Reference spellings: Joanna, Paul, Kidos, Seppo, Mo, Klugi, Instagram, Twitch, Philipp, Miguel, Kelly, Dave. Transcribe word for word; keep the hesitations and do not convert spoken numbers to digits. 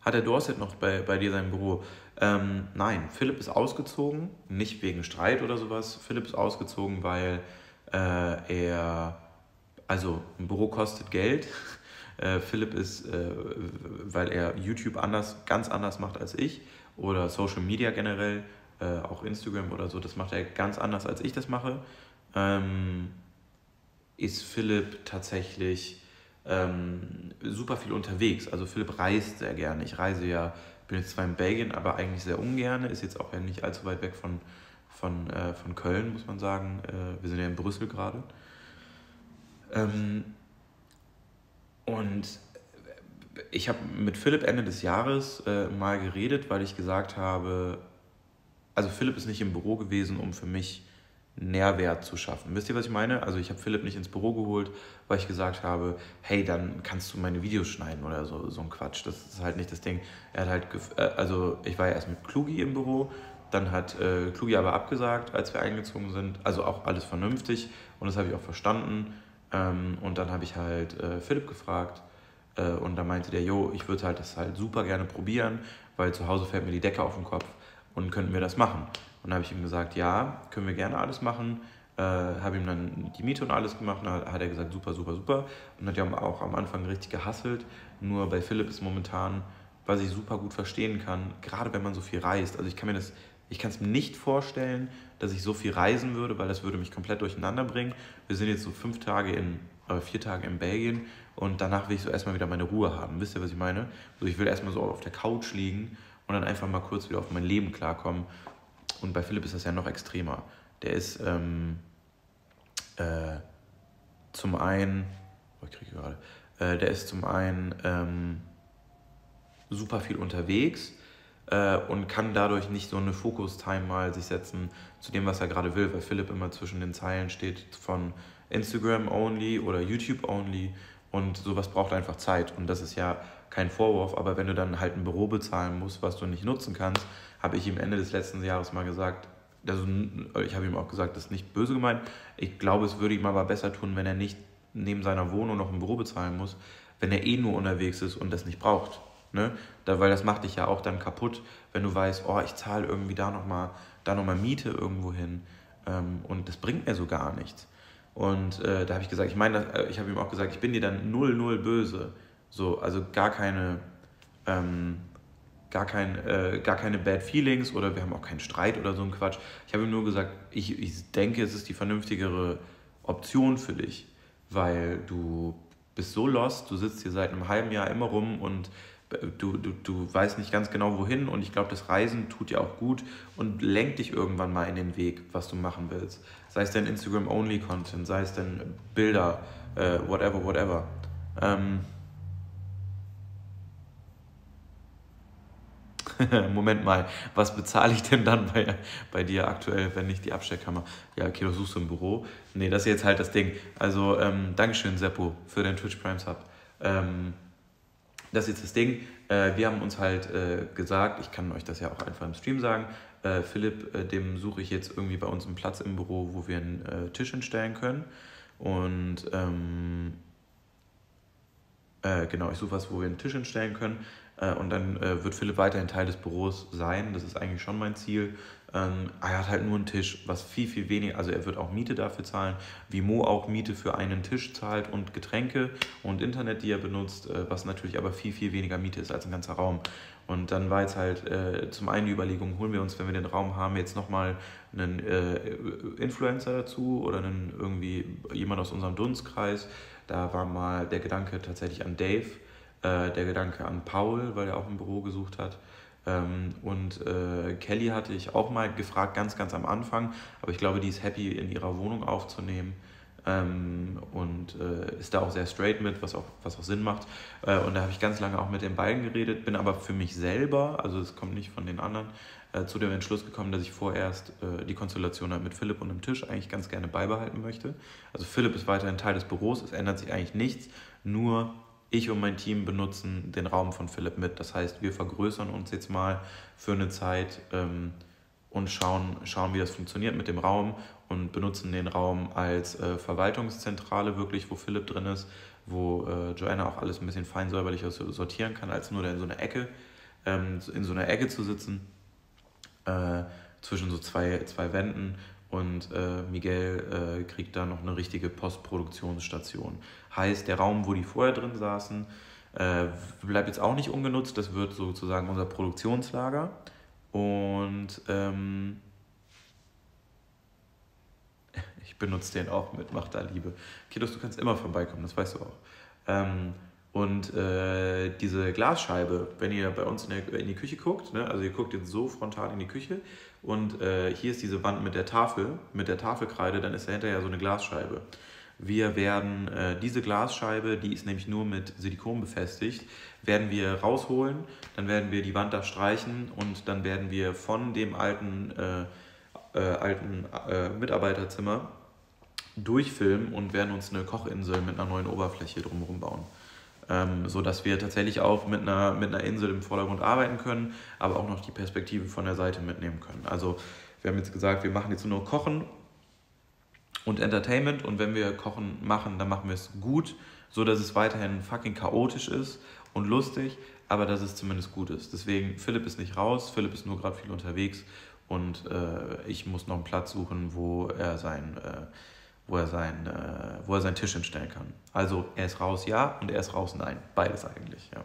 Hat der Dorset noch bei, bei dir sein Büro? Ähm, nein, Philipp ist ausgezogen, nicht wegen Streit oder sowas. Philipp ist ausgezogen, weil äh, er, also ein Büro kostet Geld. Äh, Philipp ist, äh, weil er YouTube anders, ganz anders macht als ich oder Social Media generell, äh, auch Instagram oder so, das macht er ganz anders als ich das mache. Ähm, ist Philipp tatsächlich ähm, super viel unterwegs. Also Philipp reist sehr gerne. Ich reise ja, bin jetzt zwar in Belgien, aber eigentlich sehr ungern. Ist jetzt auch ja nicht allzu weit weg von, von, äh, von Köln, muss man sagen. Äh, wir sind ja in Brüssel gerade. Ähm, und ich habe mit Philipp Ende des Jahres äh, mal geredet, weil ich gesagt habe, also Philipp ist nicht im Büro gewesen, um für mich Nährwert zu schaffen. Wisst ihr, was ich meine? Also ich habe Philipp nicht ins Büro geholt, weil ich gesagt habe, hey, dann kannst du meine Videos schneiden oder so, so ein Quatsch. Das ist halt nicht das Ding. Er hat halt, also ich war ja erst mit Klugi im Büro, dann hat äh, Klugi aber abgesagt, als wir eingezogen sind. Also auch alles vernünftig und das habe ich auch verstanden. Ähm, und dann habe ich halt äh, Philipp gefragt äh, und da meinte der, jo, ich würde halt das halt super gerne probieren, weil zu Hause fällt mir die Decke auf den Kopf und könnten wir das machen. Und dann habe ich ihm gesagt, ja, können wir gerne alles machen. Äh, habe ihm dann die Miete und alles gemacht. Dann hat er gesagt, super, super, super. Und hat ja auch am Anfang richtig gehasselt. Nur bei Philipp ist momentan, was ich super gut verstehen kann, gerade wenn man so viel reist. Also ich kann mir das, ich kann es mir nicht vorstellen, dass ich so viel reisen würde, weil das würde mich komplett durcheinander bringen. Wir sind jetzt so fünf Tage in, äh, vier Tage in Belgien und danach will ich so erstmal wieder meine Ruhe haben. Wisst ihr, was ich meine? Also ich will erstmal so auf der Couch liegen und dann einfach mal kurz wieder auf mein Leben klarkommen. Und bei Philipp ist das ja noch extremer. Der ist ähm, äh, zum einen, oh, ich kriege gerade, äh, der ist zum einen ähm, super viel unterwegs äh, und kann dadurch nicht so eine Focus-Time mal sich setzen zu dem, was er gerade will, weil Philipp immer zwischen den Zeilen steht von Instagram only oder YouTube only und sowas braucht einfach Zeit und das ist ja kein Vorwurf, aber wenn du dann halt ein Büro bezahlen musst, was du nicht nutzen kannst, habe ich ihm Ende des letzten Jahres mal gesagt, also ich habe ihm auch gesagt, das ist nicht böse gemeint, ich glaube, es würde ihm aber besser tun, wenn er nicht neben seiner Wohnung noch ein Büro bezahlen muss, wenn er eh nur unterwegs ist und das nicht braucht, ne? Da, weil das macht dich ja auch dann kaputt, wenn du weißt, oh, ich zahle irgendwie da nochmal da noch mal Miete irgendwo hin ähm, und das bringt mir so gar nichts. Und äh, da habe ich gesagt, ich meine, ich habe ihm auch gesagt, ich bin dir dann null, null böse. So, also gar keine, ähm, gar, kein, äh, gar keine Bad Feelings oder wir haben auch keinen Streit oder so ein Quatsch. Ich habe ihm nur gesagt, ich, ich denke, es ist die vernünftigere Option für dich, weil du bist so lost, du sitzt hier seit einem halben Jahr immer rum und du, du, du weißt nicht ganz genau wohin und ich glaube, das Reisen tut dir auch gut und lenkt dich irgendwann mal in den Weg, was du machen willst. Sei es dein Instagram-Only-Content, sei es dein Bilder, äh, whatever, whatever. Ähm, Moment mal, was bezahle ich denn dann bei, bei dir aktuell, wenn nicht die Abstellkammer? Ja, okay, du suchst im Büro. Nee, das ist jetzt halt das Ding. Also, ähm, Dankeschön, Seppo, für den Twitch Prime Sub. Ähm, das ist jetzt das Ding. Äh, wir haben uns halt äh, gesagt, ich kann euch das ja auch einfach im Stream sagen, äh, Philipp, äh, dem suche ich jetzt irgendwie bei uns einen Platz im Büro, wo wir einen äh, Tisch hinstellen können. Und, ähm, äh, genau, ich suche was, wo wir einen Tisch hinstellen können. Und dann äh, wird Philipp weiterhin Teil des Büros sein. Das ist eigentlich schon mein Ziel. Ähm, er hat halt nur einen Tisch, was viel, viel weniger... Also er wird auch Miete dafür zahlen, wie Mo auch Miete für einen Tisch zahlt und Getränke und Internet, die er benutzt, äh, was natürlich aber viel, viel weniger Miete ist als ein ganzer Raum. Und dann war jetzt halt äh, zum einen die Überlegung, holen wir uns, wenn wir den Raum haben, jetzt nochmal einen äh, Influencer dazu oder einen, irgendwie jemand aus unserem Dunstkreis. Da war mal der Gedanke tatsächlich an Dave, Äh, der Gedanke an Paul, weil er auch ein Büro gesucht hat. Ähm, und äh, Kelly hatte ich auch mal gefragt, ganz, ganz am Anfang. Aber ich glaube, die ist happy, in ihrer Wohnung aufzunehmen. Ähm, und äh, ist da auch sehr straight mit, was auch, was auch Sinn macht. Äh, und da habe ich ganz lange auch mit den beiden geredet, bin aber für mich selber, also es kommt nicht von den anderen, äh, zu dem Entschluss gekommen, dass ich vorerst äh, die Konstellation halt mit Philipp und dem Tisch eigentlich ganz gerne beibehalten möchte. Also Philipp ist weiterhin Teil des Büros, es ändert sich eigentlich nichts, nur... Ich und mein Team benutzen den Raum von Philipp mit. Das heißt, wir vergrößern uns jetzt mal für eine Zeit ähm, und schauen, schauen, wie das funktioniert mit dem Raum und benutzen den Raum als äh, Verwaltungszentrale wirklich, wo Philipp drin ist, wo äh, Joanna auch alles ein bisschen feinsäuberlicher sortieren kann, als nur in so einer Ecke. ähm, in so einer Ecke zu sitzen, äh, zwischen so zwei, zwei Wänden. Und äh, Miguel äh, kriegt da noch eine richtige Postproduktionsstation. Heißt, der Raum, wo die vorher drin saßen, äh, bleibt jetzt auch nicht ungenutzt. Das wird sozusagen unser Produktionslager. Und ähm, ich benutze den auch mit, mach da Liebe. Kidos, du kannst immer vorbeikommen, das weißt du auch. Ähm, und äh, diese Glasscheibe, wenn ihr bei uns in, der, in die Küche guckt, ne, also ihr guckt jetzt so frontal in die Küche und äh, hier ist diese Wand mit der Tafel, mit der Tafelkreide, dann ist dahinter ja so eine Glasscheibe. Wir werden äh, diese Glasscheibe, die ist nämlich nur mit Silikon befestigt, werden wir rausholen, dann werden wir die Wand da streichen und dann werden wir von dem alten, äh, äh, alten äh, Mitarbeiterzimmer durchfilmen und werden uns eine Kochinsel mit einer neuen Oberfläche drumherum bauen. Ähm, so dass wir tatsächlich auch mit einer, mit einer Insel im Vordergrund arbeiten können, aber auch noch die Perspektive von der Seite mitnehmen können. Also wir haben jetzt gesagt, wir machen jetzt nur Kochen und Entertainment, und wenn wir Kochen machen, dann machen wir es gut, so dass es weiterhin fucking chaotisch ist und lustig, aber dass es zumindest gut ist. Deswegen, Philipp ist nicht raus, Philipp ist nur gerade viel unterwegs und äh, ich muss noch einen Platz suchen, wo er sein... Äh, wo er, sein, äh, wo er seinen Tisch hinstellen kann. Also er ist raus, ja, und er ist raus, nein. Beides eigentlich, ja.